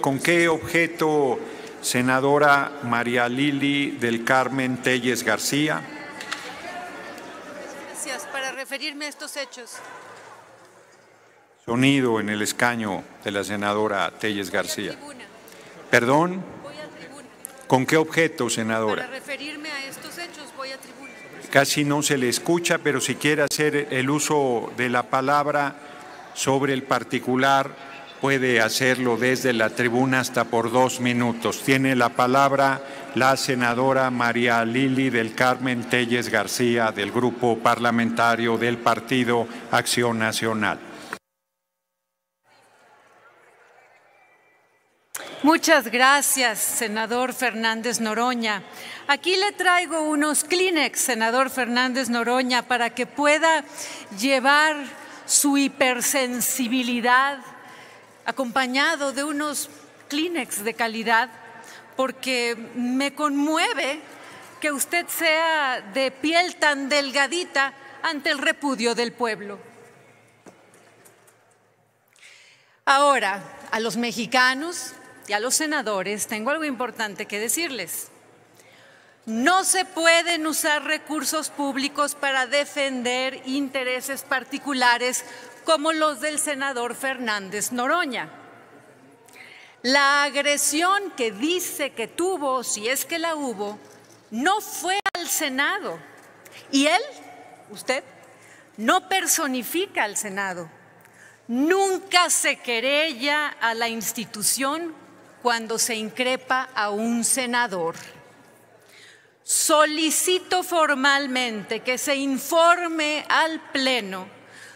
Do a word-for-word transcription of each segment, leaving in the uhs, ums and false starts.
¿Con qué objeto, senadora María Lilly del Carmen Téllez García? Gracias. Para referirme a estos hechos. Sonido en el escaño de la senadora Téllez García. Perdón. Voy a tribuna. ¿Con qué objeto, senadora? Para referirme a estos hechos, voy a tribuna. Casi no se le escucha, pero si quiere hacer el uso de la palabra sobre el particular, puede hacerlo desde la tribuna hasta por dos minutos. Tiene la palabra la senadora María Lilly del Carmen Téllez García, del Grupo Parlamentario del Partido Acción Nacional. Muchas gracias, senador Fernández Noroña. Aquí le traigo unos Kleenex, senador Fernández Noroña, para que pueda llevar su hipersensibilidad acompañado de unos Kleenex de calidad, porque me conmueve que usted sea de piel tan delgadita ante el repudio del pueblo. Ahora, a los mexicanos y a los senadores, tengo algo importante que decirles. No se pueden usar recursos públicos para defender intereses particulares como los del senador Fernández Noroña. La agresión que dice que tuvo, si es que la hubo, no fue al Senado. Y él, usted, no personifica al Senado. Nunca se querella a la institución cuando se increpa a un senador. Solicito formalmente que se informe al Pleno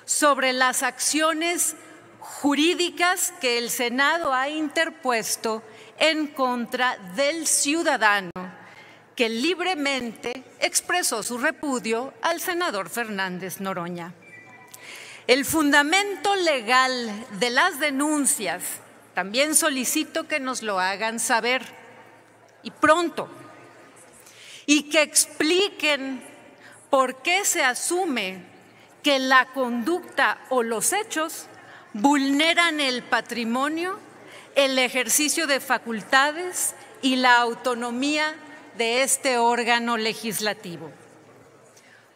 sobre las acciones jurídicas que el Senado ha interpuesto en contra del ciudadano que libremente expresó su repudio al senador Fernández Noroña. El fundamento legal de las denuncias también solicito que nos lo hagan saber, y pronto, y que expliquen por qué se asume que la conducta o los hechos vulneran el patrimonio, el ejercicio de facultades y la autonomía de este órgano legislativo.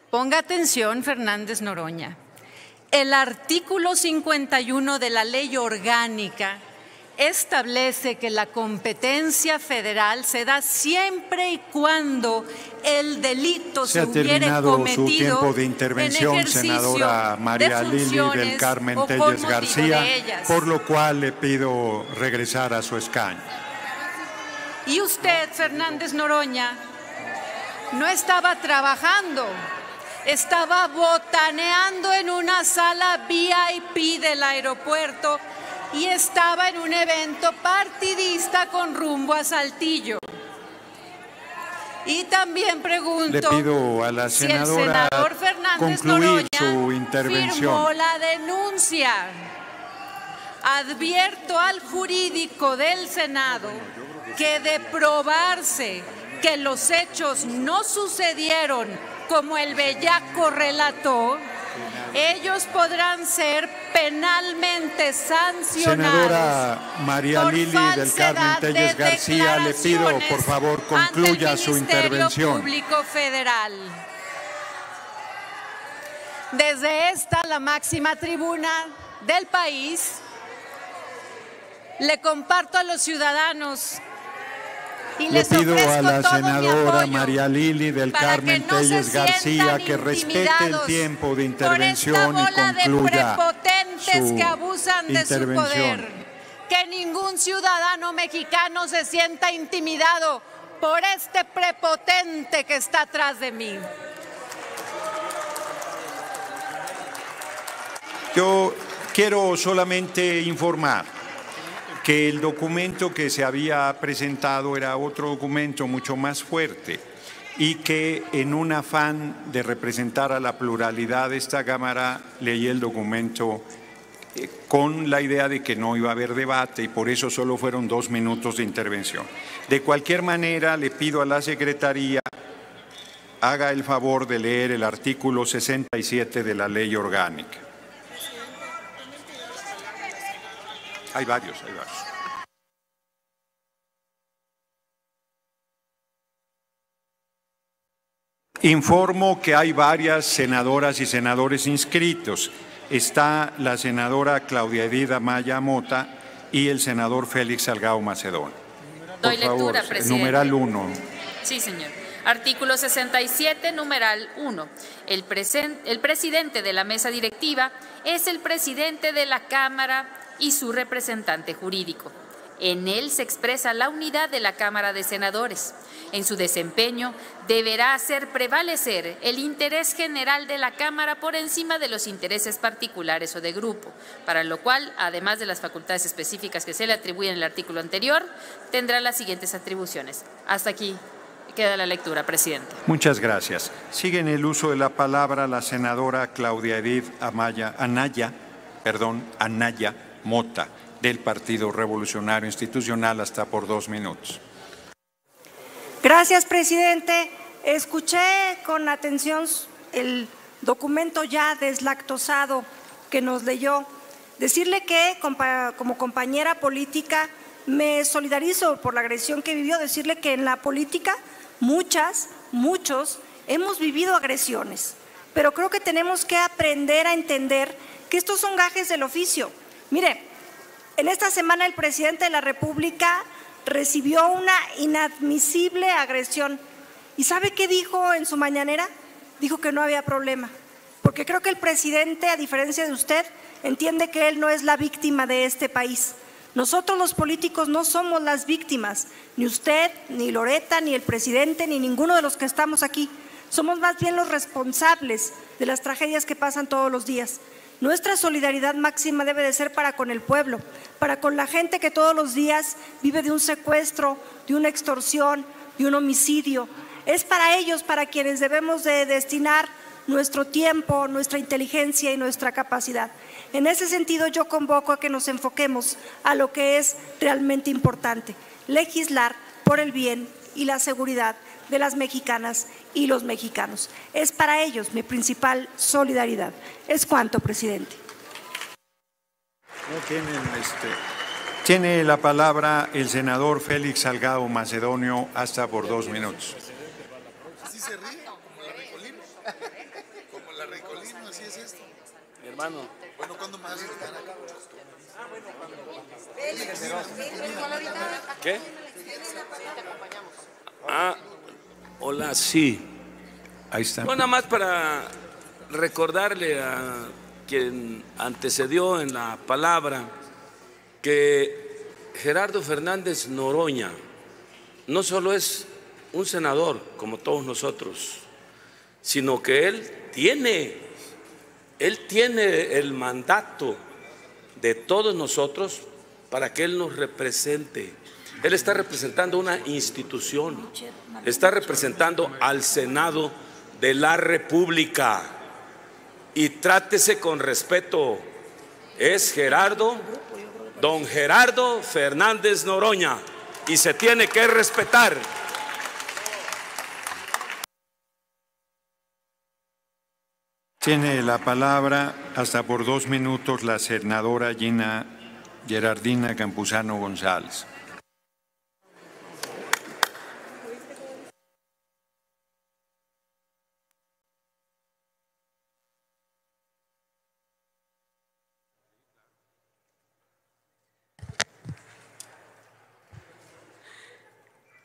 Ponga atención, Fernández Noroña. El artículo cincuenta y uno de la Ley Orgánica establece que la competencia federal se da siempre y cuando el delito se, se hubiera cometido su tiempo de intervención, en ejercicio senadora María Lilly del Carmen Téllez García, por lo cual le pido regresar a su escaño. Y usted, Fernández Noroña, no estaba trabajando, estaba botaneando en una sala V I P del aeropuerto y estaba en un evento partidista con rumbo a Saltillo. Y también pregunto, le pido a la senadora si el senador Fernández Noroña su intervención. Firmó la denuncia. Advierto al jurídico del Senado que de probarse que los hechos no sucedieron como el bellaco relató, ellos podrán ser penalmente sancionados. Senadora María Lilly del Carmen Téllez García, le pido por favor concluya su intervención. Público Federal. Desde esta, la máxima tribuna del país, le comparto a los ciudadanos y le pido a la senadora María Lilly del Carmen Téllez García que respete el tiempo de intervención y concluya su que abusan de su poder. Que ningún ciudadano mexicano se sienta intimidado por este prepotente que está atrás de mí. Yo quiero solamente informar que el documento que se había presentado era otro documento mucho más fuerte y que en un afán de representar a la pluralidad de esta Cámara leí el documento con la idea de que no iba a haber debate y por eso solo fueron dos minutos de intervención. De cualquier manera, le pido a la Secretaría haga el favor de leer el artículo sesenta y siete de la Ley Orgánica. Hay varios, hay varios. Informo que hay varias senadoras y senadores inscritos. Está la senadora Claudia Edith Amaya Mota y el senador Félix Salgado Macedonio. Doy Por favor, lectura, presidente. Numeral uno. Sí, señor. Artículo sesenta y siete, numeral uno. El, el presidente de la mesa directiva es el presidente de la Cámara y su representante jurídico. En él se expresa la unidad de la Cámara de Senadores. En su desempeño deberá hacer prevalecer el interés general de la Cámara por encima de los intereses particulares o de grupo, para lo cual, además de las facultades específicas que se le atribuyen en el artículo anterior, tendrá las siguientes atribuciones. Hasta aquí queda la lectura, presidente. Muchas gracias. Sigue en el uso de la palabra la senadora Claudia Edith Amaya Anaya, perdón, Anaya Mota, del Partido Revolucionario Institucional, hasta por dos minutos. Gracias, presidente. Escuché con atención el documento ya deslactosado que nos leyó. Decirle que, como compañera política, me solidarizo por la agresión que vivió. Decirle que en la política muchas, muchos hemos vivido agresiones, pero creo que tenemos que aprender a entender que estos son gajes del oficio. Mire, en esta semana el presidente de la República recibió una inadmisible agresión. ¿Y sabe qué dijo en su mañanera? Dijo que no había problema, porque creo que el presidente, a diferencia de usted, entiende que él no es la víctima de este país. Nosotros los políticos no somos las víctimas, ni usted, ni Loreta, ni el presidente, ni ninguno de los que estamos aquí. Somos más bien los responsables de las tragedias que pasan todos los días. Nuestra solidaridad máxima debe de ser para con el pueblo, para con la gente que todos los días vive de un secuestro, de una extorsión, de un homicidio. Es para ellos, para quienes debemos de destinar nuestro tiempo, nuestra inteligencia y nuestra capacidad. En ese sentido, yo convoco a que nos enfoquemos a lo que es realmente importante: legislar por el bien y la seguridad de las mexicanas y los mexicanos. Es para ellos mi principal solidaridad. Es cuanto, presidente. No tienen este... Tiene la palabra el senador Félix Salgado Macedonio, hasta por dos minutos. Así se ríe, como la Ricolino. Como la Ricolino, así es esto. Mi hermano. Bueno, ¿cuándo más? Ah, bueno, cuando. ¿Qué? Ah, hola, sí. Ahí está. Bueno, nada más para recordarle a quien antecedió en la palabra que Gerardo Fernández Noroña no solo es un senador como todos nosotros, sino que él tiene, él tiene el mandato de todos nosotros para que él nos represente. Él está representando una institución, está representando al Senado de la República, y trátese con respeto. Es Gerardo, don Gerardo Fernández Noroña, y se tiene que respetar. Tiene la palabra, hasta por dos minutos, la senadora Gina Gerardina Campuzano González.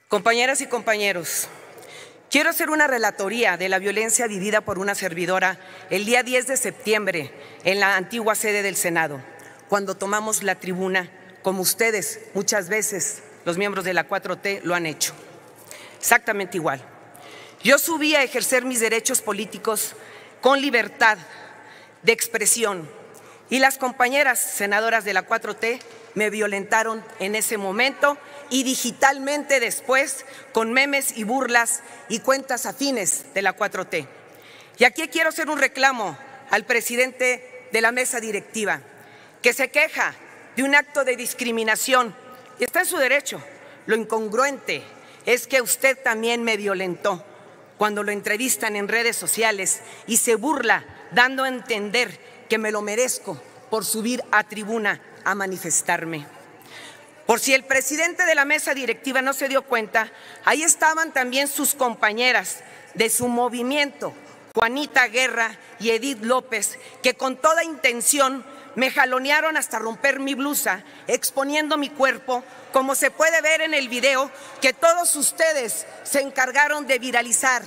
Compañeras y compañeros, quiero hacer una relatoría de la violencia vivida por una servidora el día diez de septiembre en la antigua sede del Senado, cuando tomamos la tribuna, como ustedes muchas veces, los miembros de la cuatro T, lo han hecho. Exactamente igual. Yo subí a ejercer mis derechos políticos con libertad de expresión, y las compañeras senadoras de la cuatro T me violentaron en ese momento y digitalmente después, con memes y burlas y cuentas afines de la cuatro T. Y aquí quiero hacer un reclamo al presidente de la mesa directiva, que se queja de un acto de discriminación. Está en su derecho. Lo incongruente es que usted también me violentó cuando lo entrevistan en redes sociales y se burla, dando a entender que me lo merezco por subir a tribuna a manifestarme. Por si el presidente de la mesa directiva no se dio cuenta, ahí estaban también sus compañeras de su movimiento, Juanita Guerra y Edith López, que con toda intención me jalonearon hasta romper mi blusa, exponiendo mi cuerpo, como se puede ver en el video que todos ustedes se encargaron de viralizar.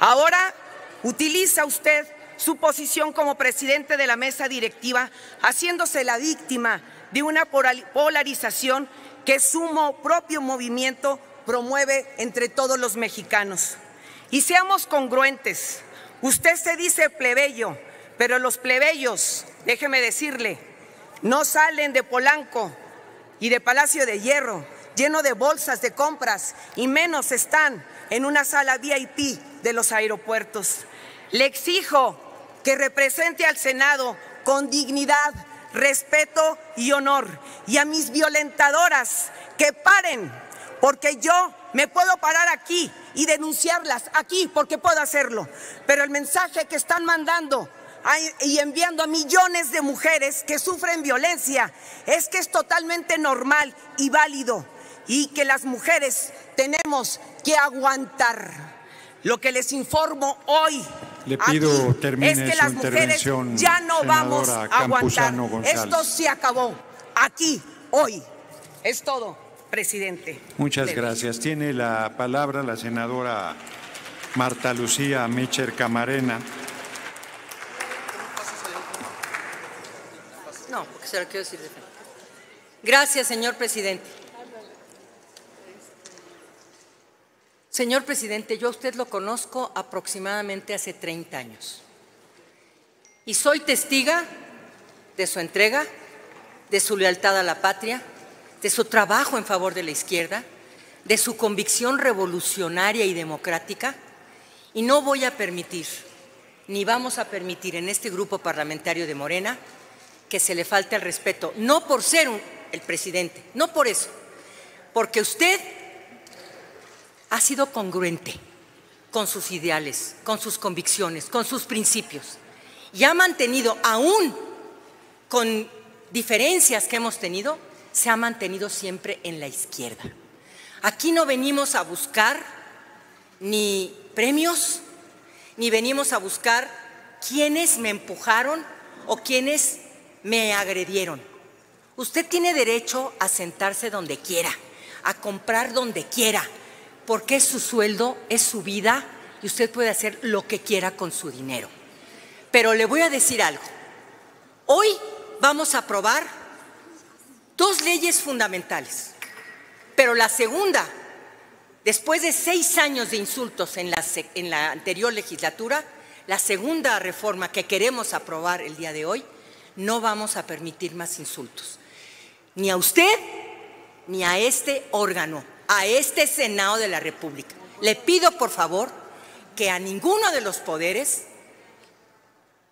Ahora utiliza usted su posición como presidente de la mesa directiva, haciéndose la víctima de una polarización que su propio movimiento promueve entre todos los mexicanos. Y seamos congruentes. Usted se dice plebeyo, pero los plebeyos, déjeme decirle, no salen de Polanco y de Palacio de Hierro lleno de bolsas de compras, y menos están en una sala V I P de los aeropuertos. Le exijo que represente al Senado con dignidad, respeto y honor, y a mis violentadoras que paren, porque yo me puedo parar aquí y denunciarlas aquí, porque puedo hacerlo, pero el mensaje que están mandando y enviando a millones de mujeres que sufren violencia es que es totalmente normal y válido, y que las mujeres tenemos que aguantar. Lo que les informo hoy Le pido aquí termine es que las mujeres ya no vamos a aguantar. Esto se acabó aquí, hoy. Es todo, presidente. Muchas Félix. gracias. Tiene la palabra la senadora Marta Lucía Mecher Camarena. No, porque se lo quiero decir de frente. Gracias, señor presidente. Señor presidente, yo a usted lo conozco aproximadamente hace treinta años y soy testiga de su entrega, de su lealtad a la patria, de su trabajo en favor de la izquierda, de su convicción revolucionaria y democrática, y no voy a permitir, ni vamos a permitir en este grupo parlamentario de Morena que se le falte el respeto, no por ser un, el presidente, no por eso, porque usted ha sido congruente con sus ideales, con sus convicciones, con sus principios, y ha mantenido, aún con diferencias que hemos tenido, se ha mantenido siempre en la izquierda. Aquí no venimos a buscar ni premios, ni venimos a buscar quienes me empujaron o quienes me agredieron. Usted tiene derecho a sentarse donde quiera, a comprar donde quiera, porque es su sueldo, es su vida, y usted puede hacer lo que quiera con su dinero. Pero le voy a decir algo. Hoy vamos a aprobar dos leyes fundamentales, pero la segunda, después de seis años de insultos en la, en la anterior legislatura, la segunda reforma que queremos aprobar el día de hoy, no vamos a permitir más insultos, ni a usted, ni a este órgano, a este Senado de la República. Le pido, por favor, que a ninguno de los poderes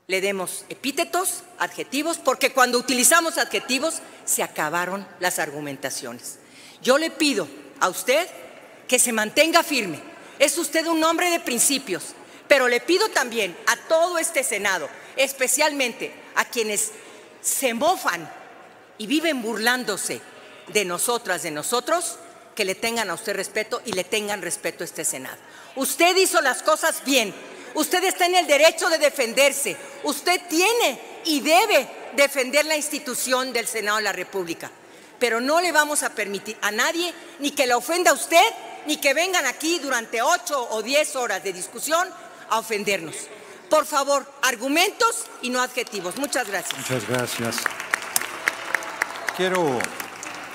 le demos epítetos, adjetivos, porque cuando utilizamos adjetivos se acabaron las argumentaciones. Yo le pido a usted que se mantenga firme. Es usted un hombre de principios, pero le pido también a todo este Senado, especialmente a quienes se mofan y viven burlándose de nosotras, de nosotros, que le tengan a usted respeto y le tengan respeto a este Senado. Usted hizo las cosas bien, usted está en el derecho de defenderse, usted tiene y debe defender la institución del Senado de la República, pero no le vamos a permitir a nadie ni que la ofenda a usted, ni que vengan aquí durante ocho o diez horas de discusión a ofendernos. Por favor, argumentos y no adjetivos. Muchas gracias. Muchas gracias. Quiero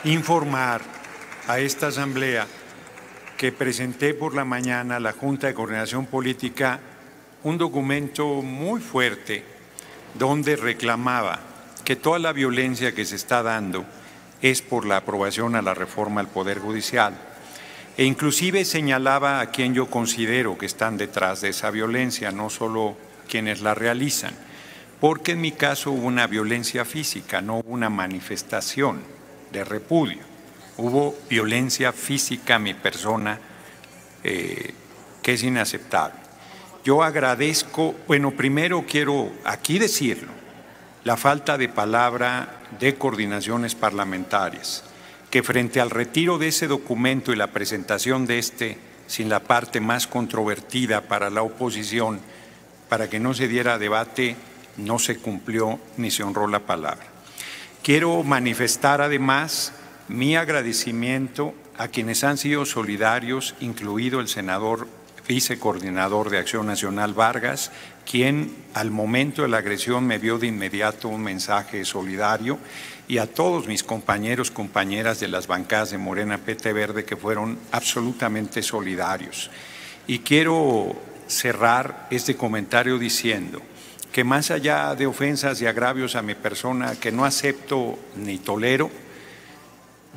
informar a esta asamblea que presenté por la mañana a la Junta de Coordinación Política un documento muy fuerte donde reclamaba que toda la violencia que se está dando es por la aprobación a la reforma al Poder Judicial, e inclusive señalaba a quien yo considero que están detrás de esa violencia, no solo quienes la realizan, porque en mi caso hubo una violencia física, no hubo una manifestación de repudio. Hubo violencia física a mi persona eh, que es inaceptable. Yo agradezco, bueno, primero quiero aquí decirlo, la falta de palabra de coordinaciones parlamentarias, que frente al retiro de ese documento y la presentación de este sin la parte más controvertida para la oposición, para que no se diera debate, no se cumplió ni se honró la palabra. Quiero manifestar además mi agradecimiento a quienes han sido solidarios, incluido el senador vicecoordinador de Acción Nacional Vargas, quien al momento de la agresión me vio de inmediato un mensaje solidario, y a todos mis compañeros, compañeras de las bancadas de Morena, P T Verde, que fueron absolutamente solidarios. Y quiero cerrar este comentario diciendo que más allá de ofensas y agravios a mi persona que no acepto ni tolero,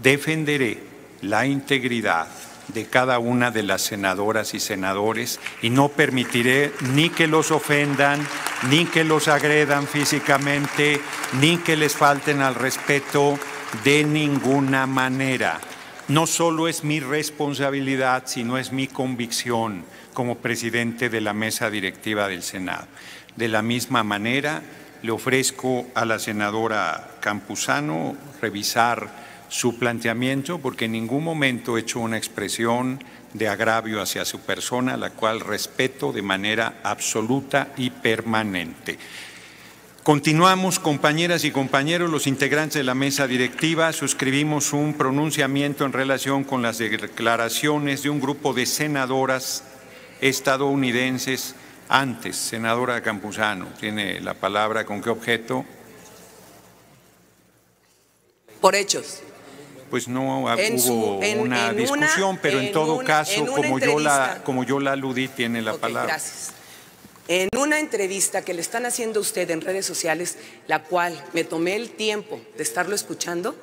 defenderé la integridad de cada una de las senadoras y senadores y no permitiré ni que los ofendan, ni que los agredan físicamente, ni que les falten al respeto de ninguna manera. No solo es mi responsabilidad, sino es mi convicción como presidente de la mesa directiva del Senado. De la misma manera, le ofrezco a la senadora Campuzano revisar su planteamiento, porque en ningún momento he hecho una expresión de agravio hacia su persona, la cual respeto de manera absoluta y permanente. Continuamos, compañeras y compañeros, los integrantes de la mesa directiva suscribimos un pronunciamiento en relación con las declaraciones de un grupo de senadoras estadounidenses. Antes, senadora Campuzano, tiene la palabra. ¿Con qué objeto? Por hechos. Pues no en hubo su, en, una en discusión, una, pero en, en todo una, caso, como yo, la, como yo la aludí, tiene la okay, palabra. Gracias. En una entrevista que le están haciendo a usted en redes sociales, la cual me tomé el tiempo de estarlo escuchando,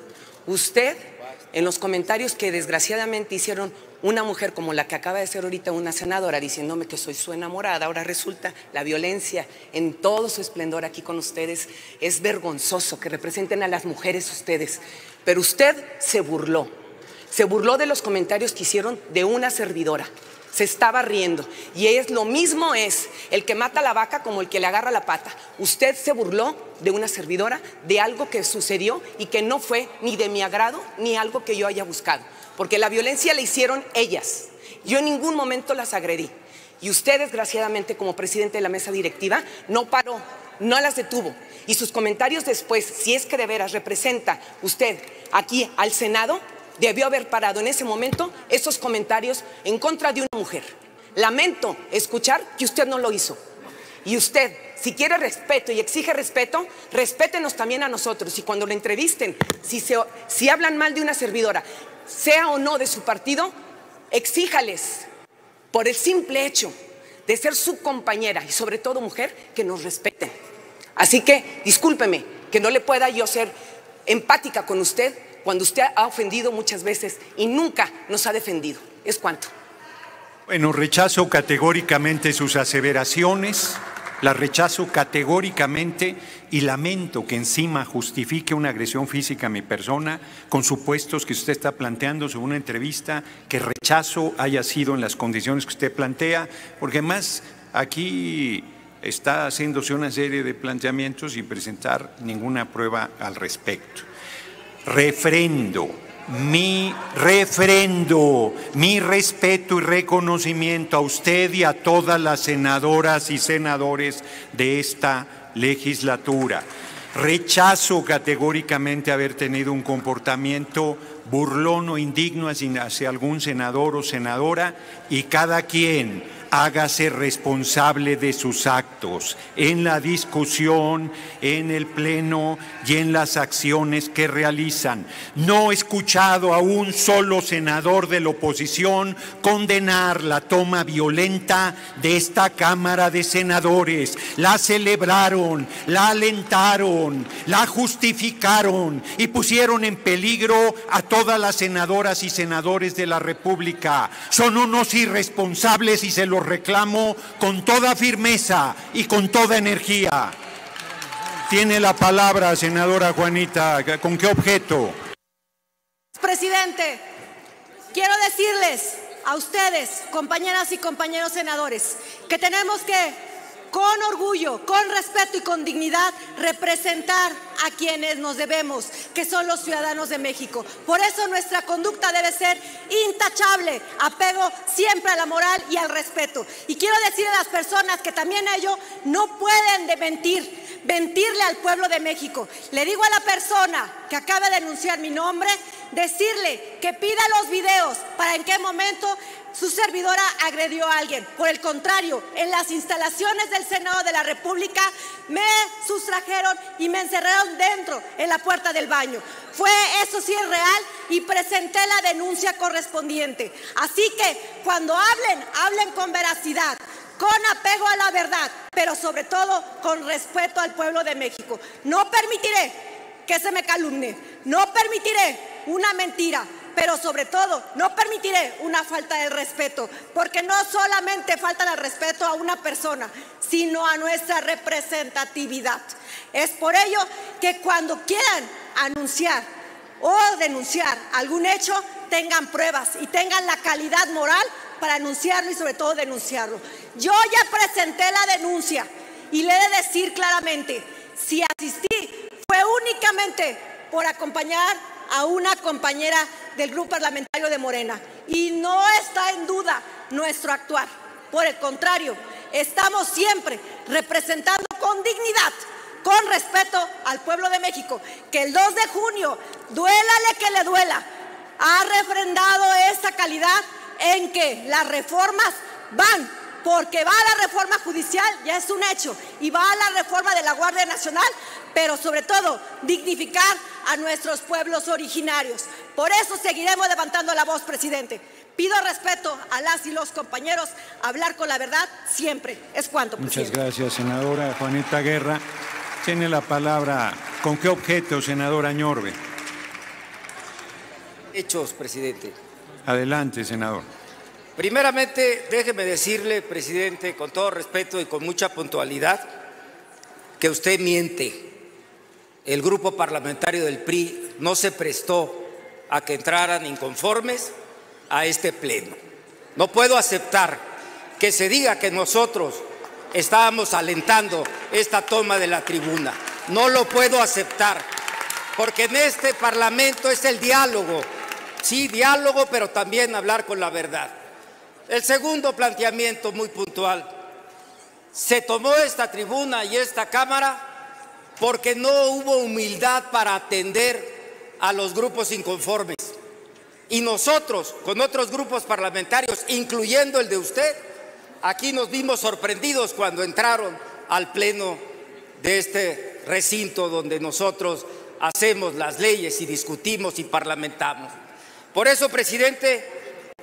usted, en los comentarios que desgraciadamente hicieron una mujer como la que acaba de ser ahorita una senadora, diciéndome que soy su enamorada, ahora resulta la violencia en todo su esplendor aquí con ustedes. Es vergonzoso que representen a las mujeres ustedes. Pero usted se burló, se burló de los comentarios que hicieron de una servidora, se estaba riendo. Y es lo mismo es el que mata a la vaca como el que le agarra la pata. Usted se burló de una servidora, de algo que sucedió y que no fue ni de mi agrado ni algo que yo haya buscado. Porque la violencia la hicieron ellas, yo en ningún momento las agredí. Y usted, desgraciadamente, como presidente de la mesa directiva, no paró, no las detuvo. Y sus comentarios después, si es que de veras representa usted aquí al Senado, debió haber parado en ese momento esos comentarios en contra de una mujer. Lamento escuchar que usted no lo hizo. Y usted, si quiere respeto y exige respeto, respétenos también a nosotros. Y cuando lo entrevisten, si, se, si hablan mal de una servidora, sea o no de su partido, exíjales, por el simple hecho de ser su compañera y sobre todo mujer, que nos respeten. Así que discúlpeme que no le pueda yo ser empática con usted cuando usted ha ofendido muchas veces y nunca nos ha defendido. Es cuanto. Bueno, rechazo categóricamente sus aseveraciones, las rechazo categóricamente y lamento que encima justifique una agresión física a mi persona con supuestos que usted está planteando sobre una entrevista que rechazo haya sido en las condiciones que usted plantea, porque más aquí está haciéndose una serie de planteamientos sin presentar ninguna prueba al respecto. Refrendo, mi refrendo, mi respeto y reconocimiento a usted y a todas las senadoras y senadores de esta legislatura. Rechazo categóricamente haber tenido un comportamiento burlón o indigno hacia algún senador o senadora, y cada quien hágase responsable de sus actos en la discusión, en el pleno y en las acciones que realizan. No he escuchado a un solo senador de la oposición condenar la toma violenta de esta Cámara de Senadores. La celebraron, la alentaron, la justificaron y pusieron en peligro a todas las senadoras y senadores de la República. Son unos irresponsables y se lo reclamo con toda firmeza y con toda energía. Tiene la palabra, senadora Juanita. ¿Con qué objeto? Presidente, quiero decirles a ustedes, compañeras y compañeros senadores, que tenemos que con orgullo, con respeto y con dignidad representar a quienes nos debemos, que son los ciudadanos de México. Por eso nuestra conducta debe ser intachable, apego siempre a la moral y al respeto. Y quiero decirle a las personas que también ellos no pueden de mentir, mentirle al pueblo de México. Le digo a la persona que acaba de anunciar mi nombre, decirle que pida los videos para en qué momento su servidora agredió a alguien. Por el contrario, en las instalaciones del Senado de la República me sustrajeron y me encerraron dentro, en la puerta del baño. Fue, eso sí es real, y presenté la denuncia correspondiente. Así que cuando hablen, hablen con veracidad, con apego a la verdad, pero sobre todo con respeto al pueblo de México. No permitiré que se me calumnie, no permitiré una mentira, pero sobre todo no permitiré una falta de respeto, porque no solamente faltan al respeto a una persona, sino a nuestra representatividad. Es por ello que cuando quieran anunciar o denunciar algún hecho, tengan pruebas y tengan la calidad moral para anunciarlo y sobre todo denunciarlo. Yo ya presenté la denuncia y le he de decir claramente, si asistí fue únicamente por acompañar a una compañera del grupo parlamentario de Morena y no está en duda nuestro actuar. Por el contrario, estamos siempre representando con dignidad, con respeto al pueblo de México, que el dos de junio, duélale que le duela, ha refrendado esta calidad en que las reformas van, porque va a la reforma judicial, ya es un hecho, y va a la reforma de la Guardia Nacional, pero sobre todo dignificar a nuestros pueblos originarios. Por eso seguiremos levantando la voz, presidente. Pido respeto a las y los compañeros, hablar con la verdad siempre. Es cuanto, presidente. Muchas gracias, senadora Juanita Guerra. Tiene la palabra. ¿Con qué objeto, senadora Ñorbe? Hechos, presidente. Adelante, senador. Primeramente, déjeme decirle, presidente, con todo respeto y con mucha puntualidad, que usted miente. El grupo parlamentario del P R I no se prestó a que entraran inconformes a este pleno. No puedo aceptar que se diga que nosotros estábamos alentando esta toma de la tribuna. No lo puedo aceptar, porque en este Parlamento es el diálogo. Sí, diálogo, pero también hablar con la verdad. El segundo planteamiento muy puntual. Se tomó esta tribuna y esta Cámara porque no hubo humildad para atender a los grupos inconformes. Y nosotros, con otros grupos parlamentarios, incluyendo el de usted, aquí nos vimos sorprendidos cuando entraron al pleno de este recinto donde nosotros hacemos las leyes y discutimos y parlamentamos. Por eso, presidente,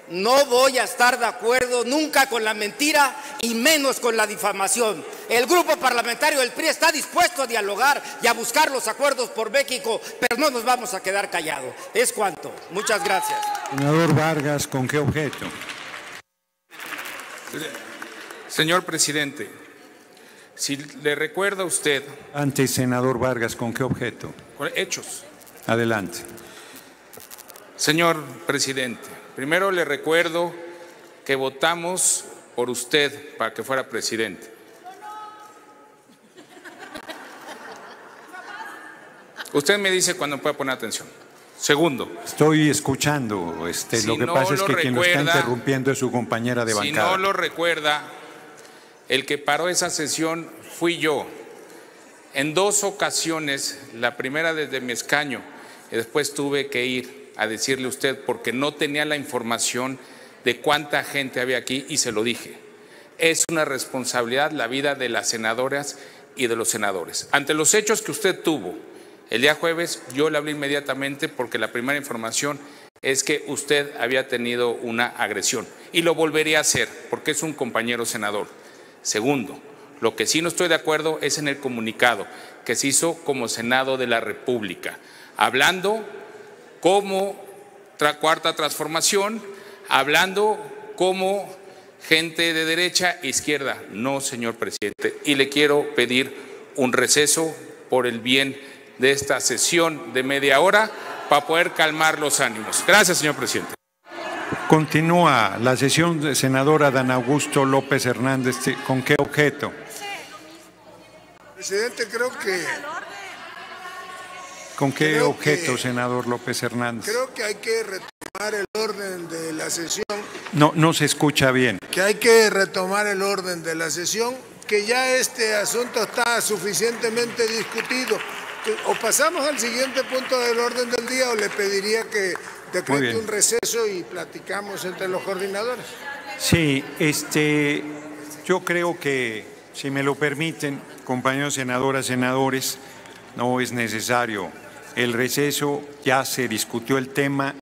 no voy a estar de acuerdo nunca con la mentira y menos con la difamación. El grupo parlamentario del P R I está dispuesto a dialogar y a buscar los acuerdos por México, pero no nos vamos a quedar callados. Es cuanto. Muchas gracias. Senador Vargas, ¿con qué objeto? Señor presidente, si le recuerda a usted… Antes, senador Vargas, ¿con qué objeto? Con hechos. Adelante. Señor presidente, primero le recuerdo que votamos por usted para que fuera presidente. Usted me dice cuando pueda poner atención. Segundo. Estoy escuchando. Este, si lo que no pasa lo es que recuerda, quien lo está interrumpiendo es su compañera de bancada. Si no lo recuerda, el que paró esa sesión fui yo. En dos ocasiones, la primera desde mi escaño, y después tuve que ir a decirle a usted porque no tenía la información de cuánta gente había aquí y se lo dije. Es una responsabilidad la vida de las senadoras y de los senadores. Ante los hechos que usted tuvo el día jueves, yo le hablé inmediatamente porque la primera información es que usted había tenido una agresión y lo volvería a hacer porque es un compañero senador. Segundo, lo que sí no estoy de acuerdo es en el comunicado que se hizo como Senado de la República, hablando como tra- cuarta transformación, hablando como gente de derecha e izquierda. No, señor presidente, y le quiero pedir un receso por el bien de esta sesión de media hora para poder calmar los ánimos. Gracias, señor presidente. Continúa la sesión de senadora Adán Augusto López Hernández. ¿Con qué objeto? Presidente, creo que... ¿Con qué objeto, que, senador López Hernández? Creo que hay que retomar el orden de la sesión. No, no se escucha bien. Que hay que retomar el orden de la sesión, que ya este asunto está suficientemente discutido. O pasamos al siguiente punto del orden del día o le pediría que decrete un receso y platicamos entre los coordinadores. Sí, este, yo creo que, si me lo permiten, compañeros senadoras, senadores, no es necesario el receso, ya se discutió el tema